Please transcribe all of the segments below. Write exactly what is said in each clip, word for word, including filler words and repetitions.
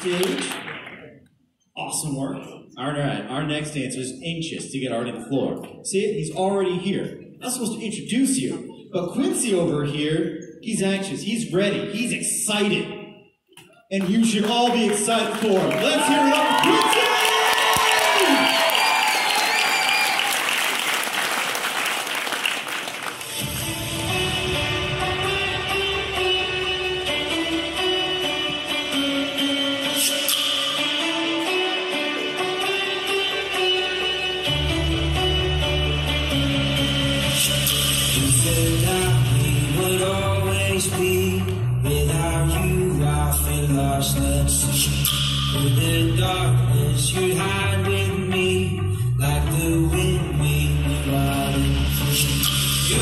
stage. Awesome work. All right, our next dancer is anxious to get already on the floor. See, he's already here. I'm not supposed to introduce you, but Quincy over here, he's anxious, he's ready, he's excited. And you should all be excited for him. Let's hear it up for Quincy! In the darkness, you'd hide with me like the wind made me riding. You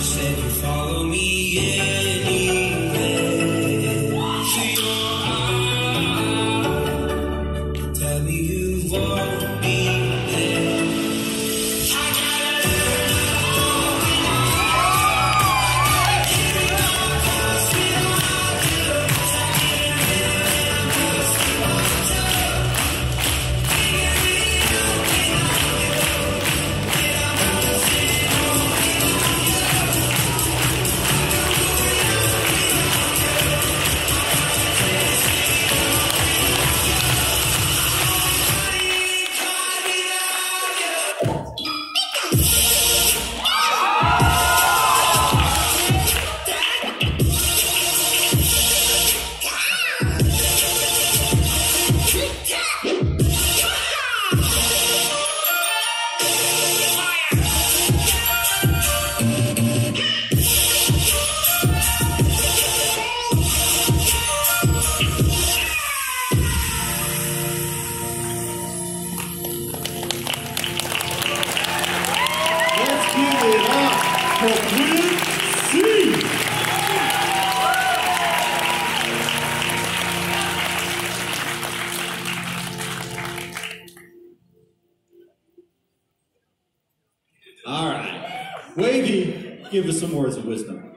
said you'd follow me anywhere. To your heart, tell me you want me there. I gotta learn for Quincy. All right, Wavy, give us some words of wisdom.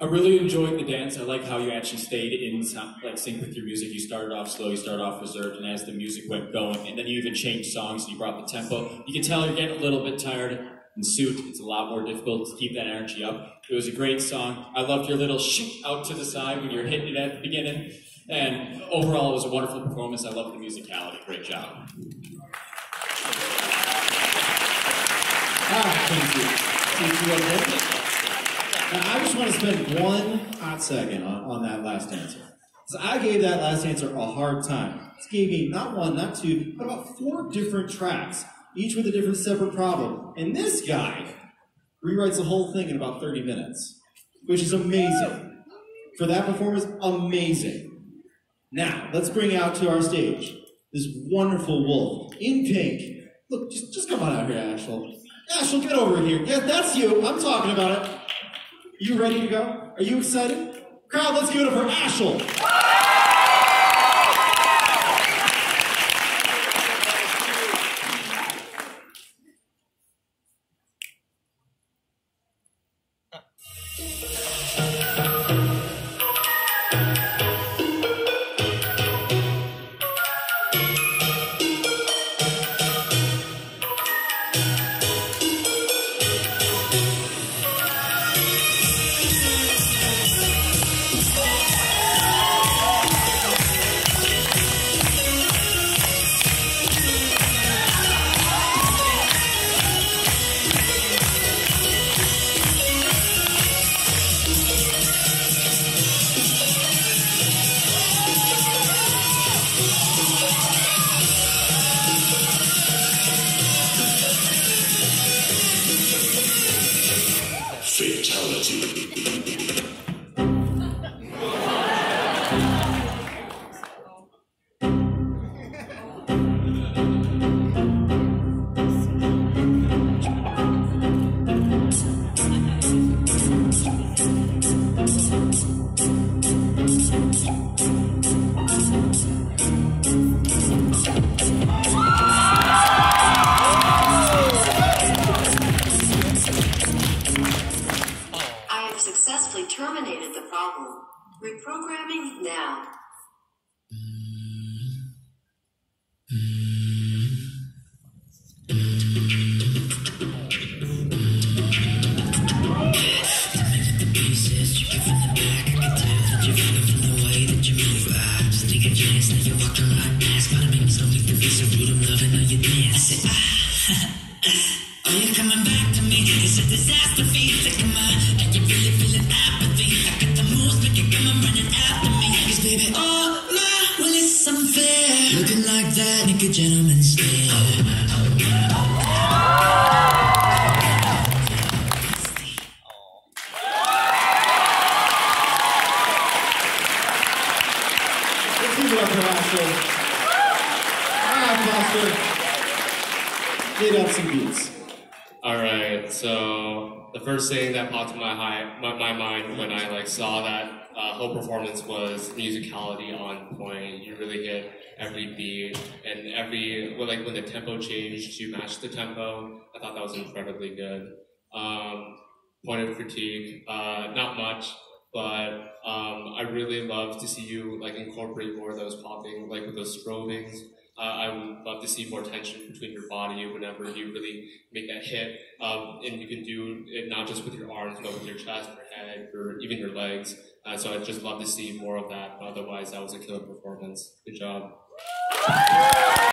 I really enjoyed the dance. I like how you actually stayed in like sync with your music. You started off slow, you started off reserved, and as the music went going, and then you even changed songs and you brought the tempo. You can tell you're getting a little bit tired. In suit, it's a lot more difficult to keep that energy up. It was a great song. I loved your little shh out to the side when you were hitting it at the beginning. And overall, it was a wonderful performance. I loved the musicality. Great job. Ah, thank you. Thank you okay. Now, I just want to spend one hot second on, on that last dancer. So I gave that last dancer a hard time. This gave me not one, not two, but about four different tracks, each with a different separate problem. And this guy rewrites the whole thing in about thirty minutes, which is amazing. For that performance, amazing. Now, let's bring out to our stage this wonderful wolf in pink. Look, just, just come on out here, Ashley. Ashley, get over here. Yeah, that's you. I'm talking about it. You ready to go? Are you excited? Crowd, let's give it up for Ashley. Terminated the problem. Reprogramming now. Changed to match the tempo. I thought that was incredibly good. Um, point of critique, uh, not much, but um, I really love to see you like incorporate more of those popping, like with those strobings. Uh, I would love to see more tension between your body whenever you really make that hit. Um, and you can do it not just with your arms, but with your chest, your head, or even your legs. Uh, so I'd just love to see more of that. Otherwise, that was a killer performance. Good job.